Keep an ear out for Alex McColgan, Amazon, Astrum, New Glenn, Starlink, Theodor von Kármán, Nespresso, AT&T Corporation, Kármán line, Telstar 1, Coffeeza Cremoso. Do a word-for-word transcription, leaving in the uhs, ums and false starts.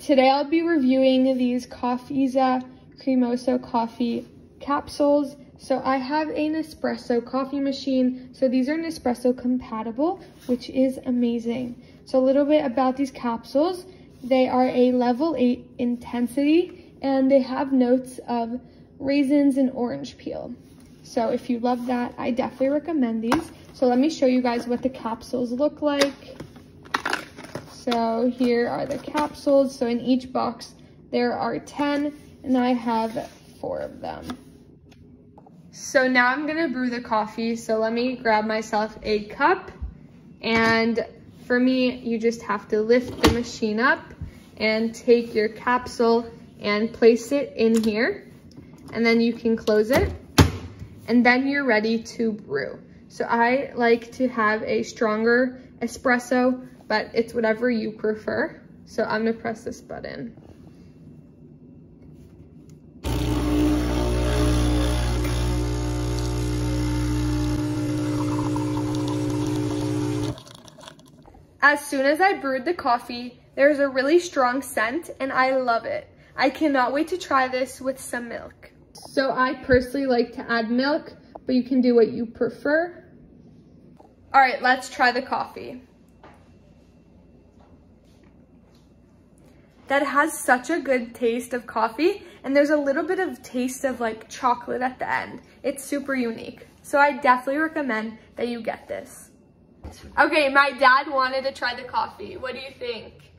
Today I'll be reviewing these Coffeeza Cremoso coffee capsules. So I have a Nespresso coffee machine. So these are Nespresso compatible, which is amazing. So a little bit about these capsules. They are a level eight intensity and they have notes of raisins and orange peel. So if you love that, I definitely recommend these. So let me show you guys what the capsules look like. So here are the capsules. So in each box, there are ten and I have four of them. So now I'm gonna brew the coffee. So let me grab myself a cup. And for me, you just have to lift the machine up and take your capsule and place it in here. And then you can close it. And then you're ready to brew. So I like to have a stronger espresso, but it's whatever you prefer. So I'm gonna press this button. As soon as I brewed the coffee, there's a really strong scent and I love it. I cannot wait to try this with some milk. So I personally like to add milk, but you can do what you prefer. All right, let's try the coffee. That has such a good taste of coffee, and there's a little bit of taste of like chocolate at the end. It's super unique. So I definitely recommend that you get this. Okay, my dad wanted to try the coffee. What do you think?